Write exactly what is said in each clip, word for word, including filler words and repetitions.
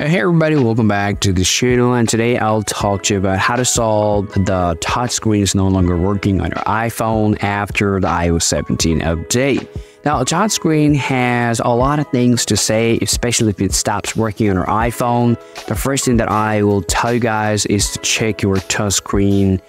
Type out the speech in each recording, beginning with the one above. Hey everybody, welcome back to this channel, and today I'll talk to you about how to solve the touchscreen is no longer working on your iPhone after the i O S seventeen update. Now, a touchscreen has a lot of things to say, especially if it stops working on your iPhone. The first thing that I will tell you guys is to check your touchscreen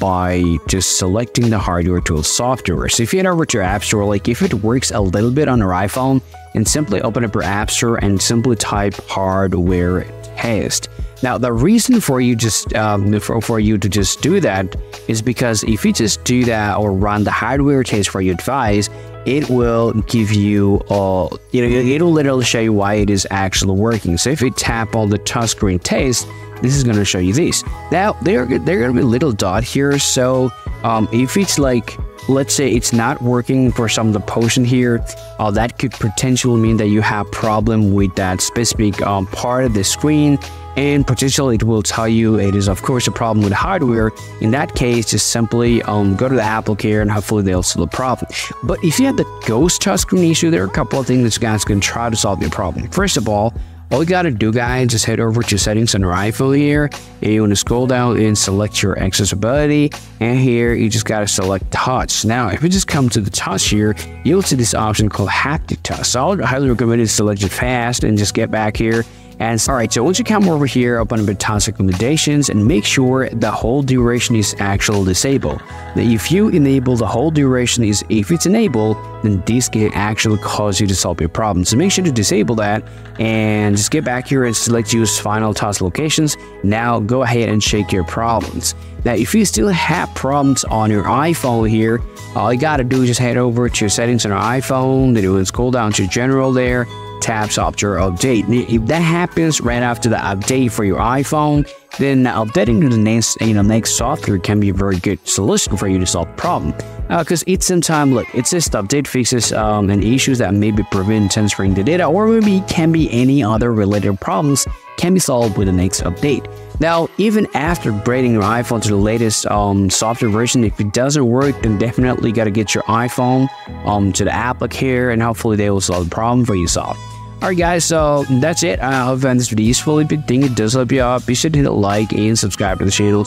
by just selecting the hardware to a software. So if you head over to your App Store, like if it works a little bit on your iPhone, and simply open up your App Store and simply type hardware test. Now, the reason for you just um, for, for you to just do that is because if you just do that or run the hardware test for your device, it will give you all, uh, you know, it'll literally show you why it is actually working. So if you tap on the touchscreen test, this is going to show you this. Now, there there going to be a little dot here. So um, if it's like, let's say it's not working for some of the portion here, uh, that could potentially mean that you have problem with that specific um, part of the screen, and potentially it will tell you it is of course a problem with hardware. In that case, just simply um, go to the Apple Care and hopefully they'll solve the problem. But if you have the ghost touchscreen issue, there are a couple of things that you guys can try to solve your problem. First of all, all you gotta do, guys, is head over to settings on your iPhone here, and you wanna scroll down and select your accessibility, and here you just gotta select touch. Now, if you just come to the touch here, you'll see this option called haptic touch. So I highly recommend you select it fast and just get back here. And all right, so once you come over here, open up the touch accommodations and make sure the whole duration is actually disabled. Now, if you enable the whole duration is if it's enabled, then this can actually cause you to solve your problem. So make sure to disable that and just get back here and select use final touch locations. Now go ahead and check your problems. Now, if you still have problems on your iPhone here, all you gotta do is just head over to your settings on your iPhone, then it will scroll down to general there. Taps up your update. If that happens right after the update for your iPhone, then updating to the next, you know, next software can be a very good solution for you to solve the problem. Because uh, it's sometimes, look, it's just update fixes um, and issues that maybe prevent transferring the data, or maybe can be any other related problems can be solved with the next update. Now, even after upgrading your iPhone to the latest um, software version, if it doesn't work, then definitely got to get your iPhone um, to the Apple Care, and hopefully they will solve the problem for you solve. Alright guys, so that's it. I hope you found this video useful. If you think it does help you out, be sure to hit a like and subscribe to the channel.